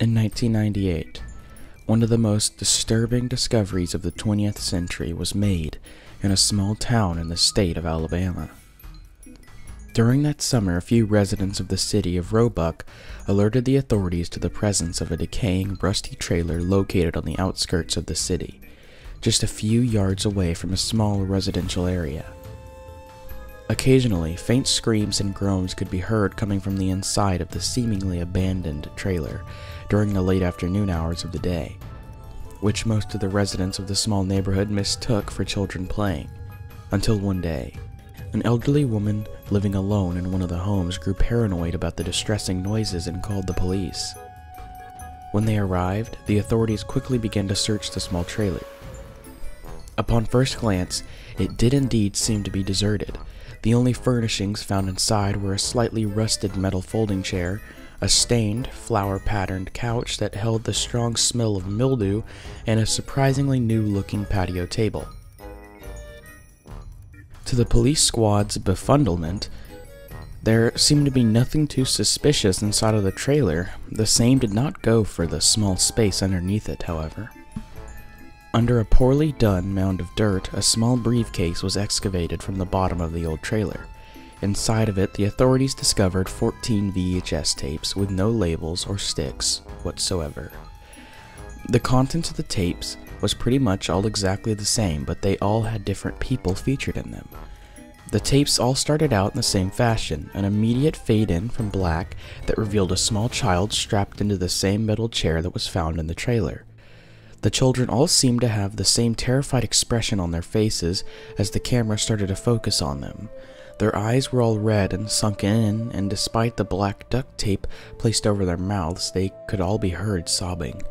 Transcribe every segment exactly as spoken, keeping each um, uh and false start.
In nineteen ninety-eight, one of the most disturbing discoveries of the twentieth century was made in a small town in the state of Alabama. During that summer, a few residents of the city of Roebuck alerted the authorities to the presence of a decaying, rusty trailer located on the outskirts of the city, just a few yards away from a small residential area. Occasionally, faint screams and groans could be heard coming from the inside of the seemingly abandoned trailer during the late afternoon hours of the day, which most of the residents of the small neighborhood mistook for children playing, until one day. An elderly woman living alone in one of the homes grew paranoid about the distressing noises and called the police. When they arrived, the authorities quickly began to search the small trailer. Upon first glance, it did indeed seem to be deserted. The only furnishings found inside were a slightly rusted metal folding chair, a stained, flower-patterned couch that held the strong smell of mildew, and a surprisingly new-looking patio table. To the police squad's befuddlement, there seemed to be nothing too suspicious inside of the trailer. The same did not go for the small space underneath it, however. Under a poorly done mound of dirt, a small briefcase was excavated from the bottom of the old trailer. Inside of it, the authorities discovered fourteen V H S tapes with no labels or sticks whatsoever. The contents of the tapes was pretty much all exactly the same, but they all had different people featured in them. The tapes all started out in the same fashion, an immediate fade-in from black that revealed a small child strapped into the same metal chair that was found in the trailer. The children all seemed to have the same terrified expression on their faces as the camera started to focus on them. Their eyes were all red and sunken in, and despite the black duct tape placed over their mouths, they could all be heard sobbing.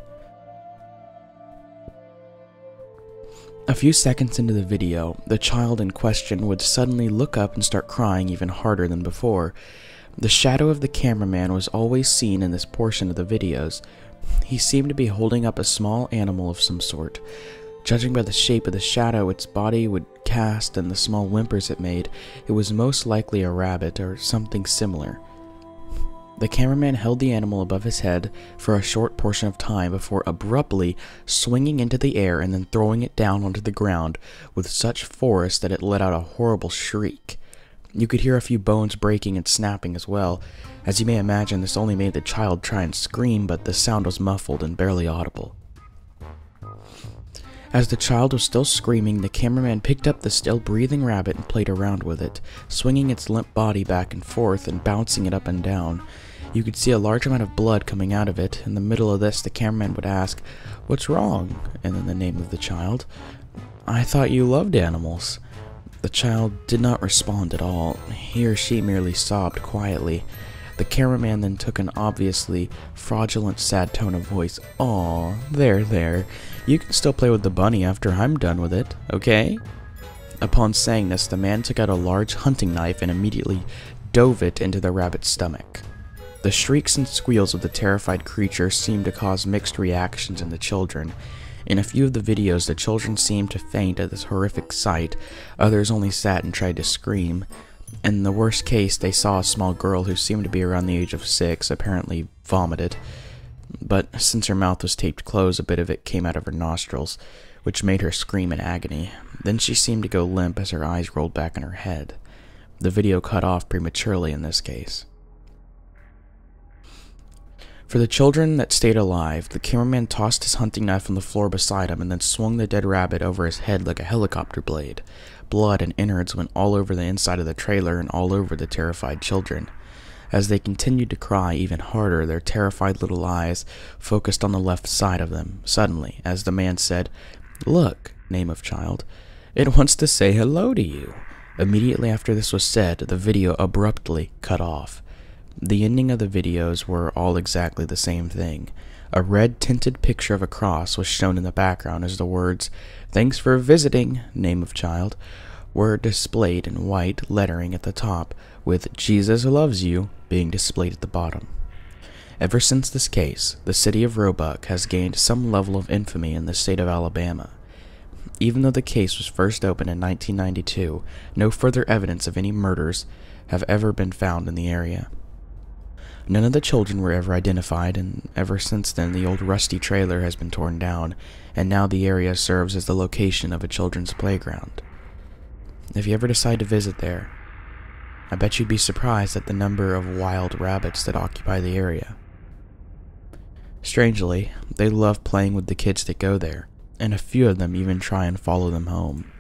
A few seconds into the video, the child in question would suddenly look up and start crying even harder than before. The shadow of the cameraman was always seen in this portion of the videos. He seemed to be holding up a small animal of some sort. Judging by the shape of the shadow its body would cast and the small whimpers it made, it was most likely a rabbit or something similar. The cameraman held the animal above his head for a short portion of time before abruptly swinging into the air and then throwing it down onto the ground with such force that it let out a horrible shriek. You could hear a few bones breaking and snapping as well. As you may imagine, this only made the child try and scream, but the sound was muffled and barely audible. As the child was still screaming, the cameraman picked up the still-breathing rabbit and played around with it, swinging its limp body back and forth and bouncing it up and down. You could see a large amount of blood coming out of it. In the middle of this, the cameraman would ask, "What's wrong?" and then the name of the child. "I thought you loved animals." The child did not respond at all. He or she merely sobbed quietly. The cameraman then took an obviously fraudulent, sad tone of voice. "Aw, there, there. You can still play with the bunny after I'm done with it, okay?" Upon saying this, the man took out a large hunting knife and immediately dove it into the rabbit's stomach. The shrieks and squeals of the terrified creature seemed to cause mixed reactions in the children. In a few of the videos, the children seemed to faint at this horrific sight. Others only sat and tried to scream. In the worst case, they saw a small girl who seemed to be around the age of six, apparently vomited. But since her mouth was taped closed, a bit of it came out of her nostrils, which made her scream in agony. Then she seemed to go limp as her eyes rolled back in her head. The video cut off prematurely in this case. For the children that stayed alive, the cameraman tossed his hunting knife on the floor beside him and then swung the dead rabbit over his head like a helicopter blade. Blood and innards went all over the inside of the trailer and all over the terrified children. As they continued to cry even harder, their terrified little eyes focused on the left side of them. Suddenly, as the man said, "Look, name of child, it wants to say hello to you." Immediately after this was said, the video abruptly cut off. The ending of the videos were all exactly the same thing. A red-tinted picture of a cross was shown in the background as the words, "Thanks for visiting, name of child," were displayed in white lettering at the top, with "Jesus loves you" being displayed at the bottom. Ever since this case, the city of Roebuck has gained some level of infamy in the state of Alabama. Even though the case was first opened in nineteen ninety-two, no further evidence of any murders have ever been found in the area. None of the children were ever identified, and ever since then the old rusty trailer has been torn down, and now the area serves as the location of a children's playground. If you ever decide to visit there, I bet you'd be surprised at the number of wild rabbits that occupy the area. Strangely, they love playing with the kids that go there, and a few of them even try and follow them home.